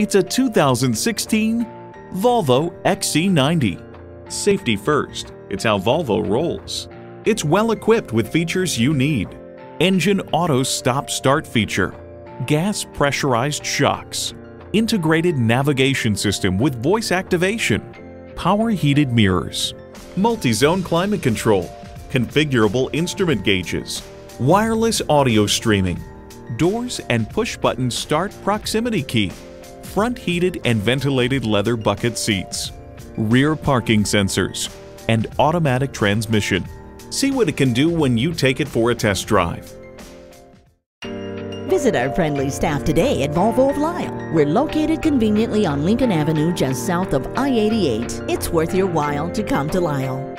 It's a 2016 Volvo XC90. Safety first, it's how Volvo rolls. It's well equipped with features you need. Engine auto stop-start feature, gas pressurized shocks, integrated navigation system with voice activation, power heated mirrors, multi-zone climate control, configurable instrument gauges, wireless audio streaming, doors and push-button start proximity key, front heated and ventilated leather bucket seats, rear parking sensors, and automatic transmission. See what it can do when you take it for a test drive. Visit our friendly staff today at Volvo of Lisle. We're located conveniently on Lincoln Avenue just south of I-88. It's worth your while to come to Lisle.